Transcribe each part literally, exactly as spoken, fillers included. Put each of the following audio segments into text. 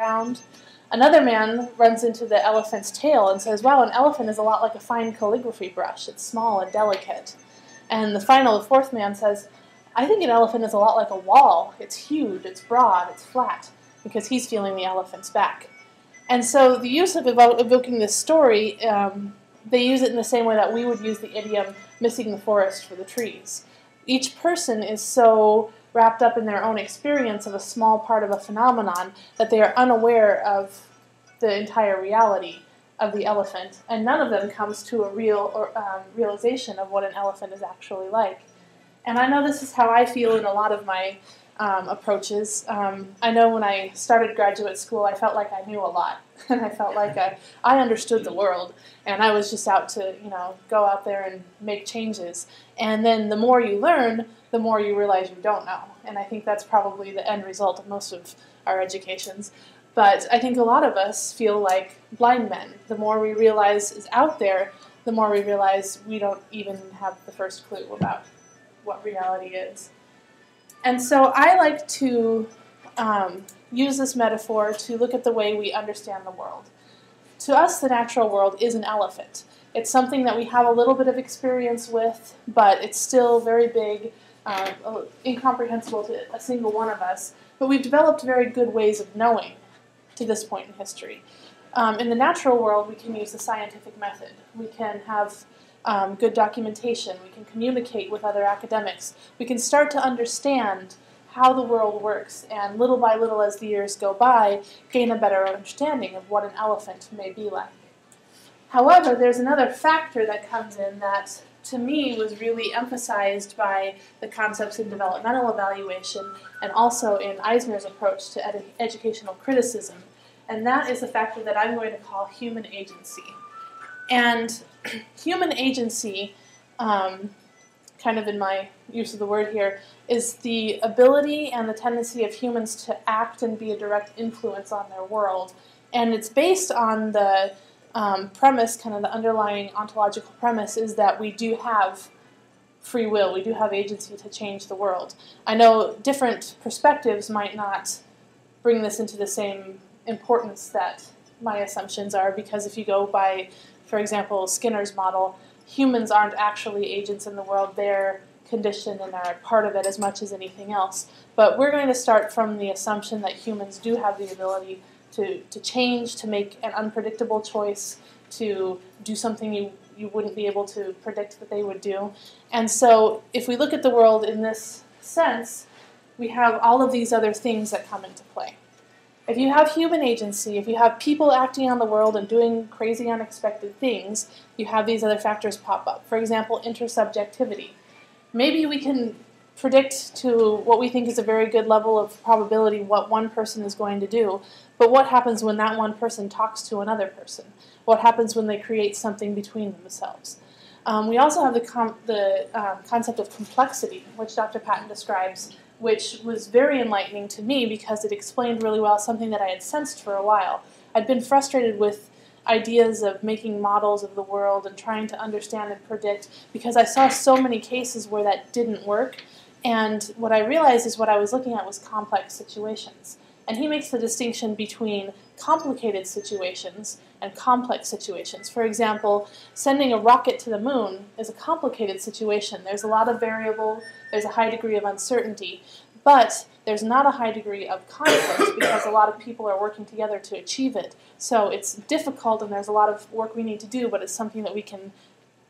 around. Another man runs into the elephant's tail and says, wow, an elephant is a lot like a fine calligraphy brush. It's small and delicate. And the final, the fourth man says, I think an elephant is a lot like a wall. It's huge, it's broad, it's flat, because he's feeling the elephant's back. And so the use of evo evoking this story, um, they use it in the same way that we would use the idiom, missing the forest for the trees. Each person is so wrapped up in their own experience of a small part of a phenomenon that they are unaware of the entire reality of the elephant, and none of them comes to a real or, um, realization of what an elephant is actually like. And I know this is how I feel in a lot of my um, approaches. Um, I know when I started graduate school, I felt like I knew a lot, and I felt like I, I understood the world, and I was just out to, you know, go out there and make changes. And then the more you learn, the more you realize you don't know. And I think that's probably the end result of most of our educations. But I think a lot of us feel like blind men. The more we realize is out there, the more we realize we don't even have the first clue about what reality is. And so I like to um, use this metaphor to look at the way we understand the world. To us, the natural world is an elephant. It's something that we have a little bit of experience with, but it's still very big, uh, incomprehensible to a single one of us. But we've developed very good ways of knowing to this point in history. Um, in the natural world, we can use the scientific method. We can have um, good documentation. We can communicate with other academics. We can start to understand how the world works, and little by little, as the years go by, gain a better understanding of what an elephant may be like. However, there's another factor that comes in that, to me, was really emphasized by the concepts in developmental evaluation and also in Eisner's approach to ed educational criticism, and that is the factor that I'm going to call human agency. And human agency, um, kind of in my use of the word here, is the ability and the tendency of humans to act and be a direct influence on their world. And it's based on the um, premise, kind of the underlying ontological premise, is that we do have free will, we do have agency to change the world. I know different perspectives might not bring this into the same importance that my assumptions are, because if you go by, for example, Skinner's model, humans aren't actually agents in the world. They're conditioned and are part of it as much as anything else. But we're going to start from the assumption that humans do have the ability to, to change, to make an unpredictable choice, to do something you, you wouldn't be able to predict that they would do. And so if we look at the world in this sense, we have all of these other things that come into play. If you have human agency, if you have people acting on the world and doing crazy, unexpected things, you have these other factors pop up. For example, intersubjectivity. Maybe we can predict to what we think is a very good level of probability what one person is going to do, but what happens when that one person talks to another person? What happens when they create something between themselves? Um, we also have the, com the um, concept of complexity, which Doctor Patton describes, which was very enlightening to me because it explained really well something that I had sensed for a while. I'd been frustrated with ideas of making models of the world and trying to understand and predict because I saw so many cases where that didn't work. And what I realized is what I was looking at was complex situations. And he makes the distinction between complicated situations and complex situations. For example, sending a rocket to the moon is a complicated situation. There's a lot of variable, there's a high degree of uncertainty, but there's not a high degree of conflict because a lot of people are working together to achieve it. So it's difficult and there's a lot of work we need to do, but it's something that we can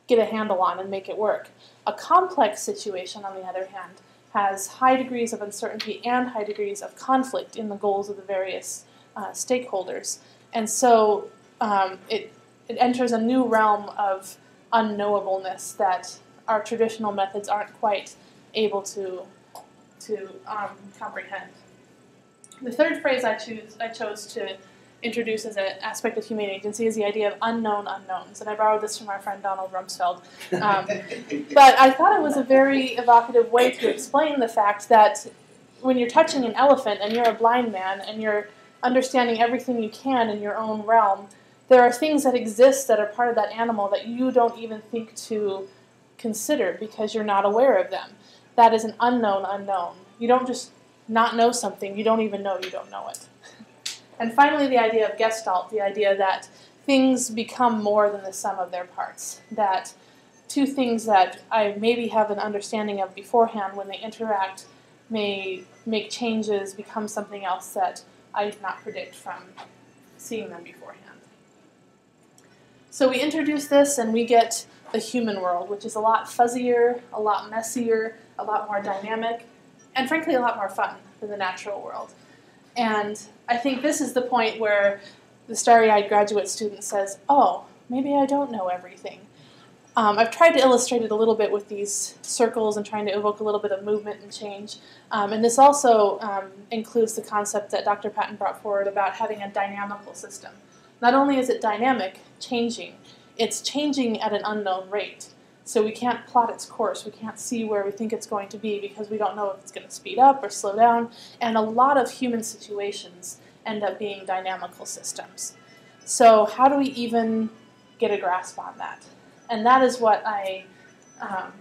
get a handle on and make it work. A complex situation, on the other hand, has high degrees of uncertainty and high degrees of conflict in the goals of the various uh, stakeholders. And so Um, it, it enters a new realm of unknowableness that our traditional methods aren't quite able to, to um, comprehend. The third phrase I, choose, I chose to introduce as an aspect of human agency is the idea of unknown unknowns, and I borrowed this from our friend Donald Rumsfeld. Um, but I thought it was a very evocative way to explain the fact that when you're touching an elephant and you're a blind man and you're understanding everything you can in your own realm, there are things that exist that are part of that animal that you don't even think to consider because you're not aware of them. That is an unknown unknown. You don't just not know something. You don't even know you don't know it. And finally, the idea of gestalt, the idea that things become more than the sum of their parts, that two things that I maybe have an understanding of beforehand, when they interact, may make changes, become something else that I did not predict from seeing them beforehand. So we introduce this and we get the human world, which is a lot fuzzier, a lot messier, a lot more dynamic, and frankly a lot more fun than the natural world. And I think this is the point where the starry-eyed graduate student says, oh, maybe I don't know everything. Um, I've tried to illustrate it a little bit with these circles and trying to evoke a little bit of movement and change. Um, and this also um, includes the concept that Doctor Patton brought forward about having a dynamical system. Not only is it dynamic, changing, it's changing at an unknown rate. So we can't plot its course. We can't see where we think it's going to be because we don't know if it's going to speed up or slow down. And a lot of human situations end up being dynamical systems. So how do we even get a grasp on that? And that is what I, um,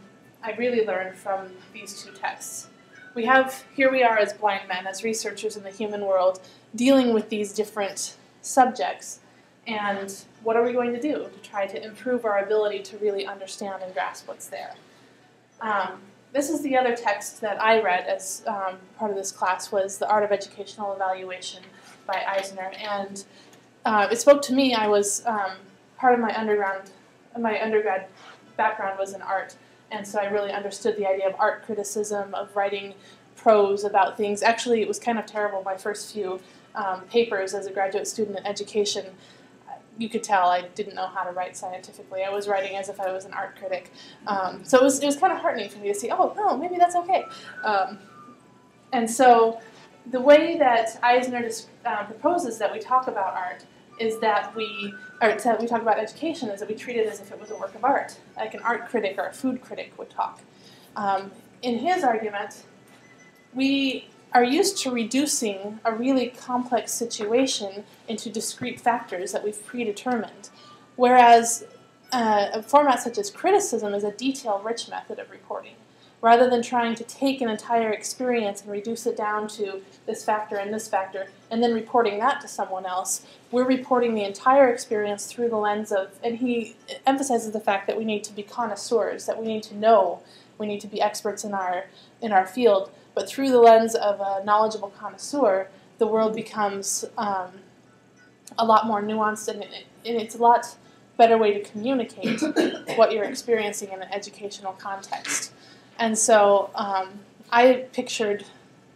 I really learned from these two texts. We have, here we are as blind men, as researchers in the human world, dealing with these different subjects. And what are we going to do to try to improve our ability to really understand and grasp what's there? Um, this is the other text that I read as um, part of this class, was The Art of Educational Evaluation by Eisner. And uh, it spoke to me. I was um, part of my underground My undergrad background was in art, and so I really understood the idea of art criticism, of writing prose about things. Actually, it was kind of terrible, my first few um, papers as a graduate student in education. You could tell I didn't know how to write scientifically. I was writing as if I was an art critic. Um, so it was, it was kind of heartening for me to see, oh, no, maybe that's okay. Um, and so the way that Eisner uh, proposes that we talk about art is that we, or that we talk about education, is that we treat it as if it was a work of art, like an art critic or a food critic would talk. Um, in his argument, we are used to reducing a really complex situation into discrete factors that we've predetermined, whereas uh, a format such as criticism is a detail-rich method of reporting. Rather than trying to take an entire experience and reduce it down to this factor and this factor, and then reporting that to someone else, we're reporting the entire experience through the lens of, and he emphasizes the fact that we need to be connoisseurs, that we need to know, we need to be experts in our, in our field, but through the lens of a knowledgeable connoisseur, the world becomes um, a lot more nuanced, and, it, and it's a lot better way to communicate what you're experiencing in an educational context. And so um, I pictured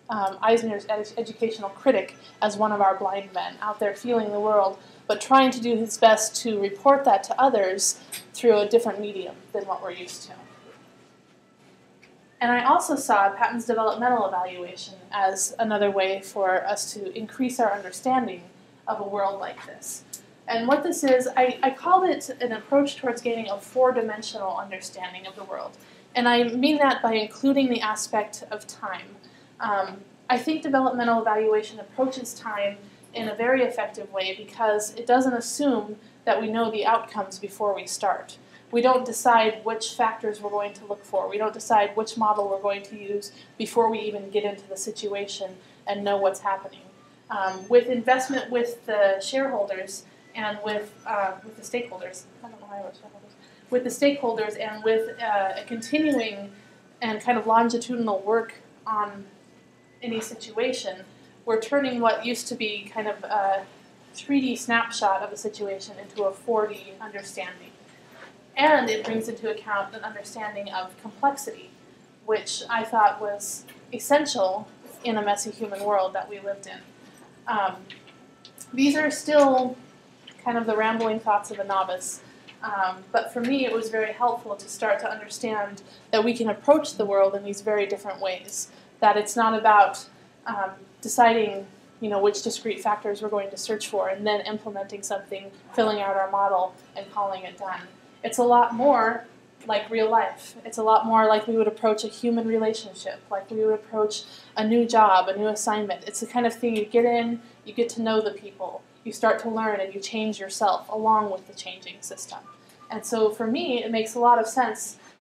um, Eisner's ed educational critic as one of our blind men out there feeling the world, but trying to do his best to report that to others through a different medium than what we're used to. And I also saw Patton's developmental evaluation as another way for us to increase our understanding of a world like this. And what this is, I, I called it an approach towards gaining a four-dimensional understanding of the world. And I mean that by including the aspect of time. Um, I think developmental evaluation approaches time in a very effective way because it doesn't assume that we know the outcomes before we start. We don't decide which factors we're going to look for. We don't decide which model we're going to use before we even get into the situation and know what's happening. Um, with investment with the shareholders and with, uh, with the stakeholders, I don't know why I wrote shareholders. with the stakeholders and with uh, a continuing and kind of longitudinal work on any situation, we're turning what used to be kind of a three D snapshot of a situation into a four D understanding. And it brings into account an understanding of complexity, which I thought was essential in a messy human world that we lived in. Um, these are still kind of the rambling thoughts of a novice. Um, but for me, it was very helpful to start to understand that we can approach the world in these very different ways, that it's not about um, deciding you know, which discrete factors we're going to search for and then implementing something, filling out our model, and calling it done. It's a lot more like real life. It's a lot more like we would approach a human relationship, like we would approach a new job, a new assignment. It's the kind of thing you get in, you get to know the people. You start to learn and you change yourself along with the changing system. And so for me, it makes a lot of sense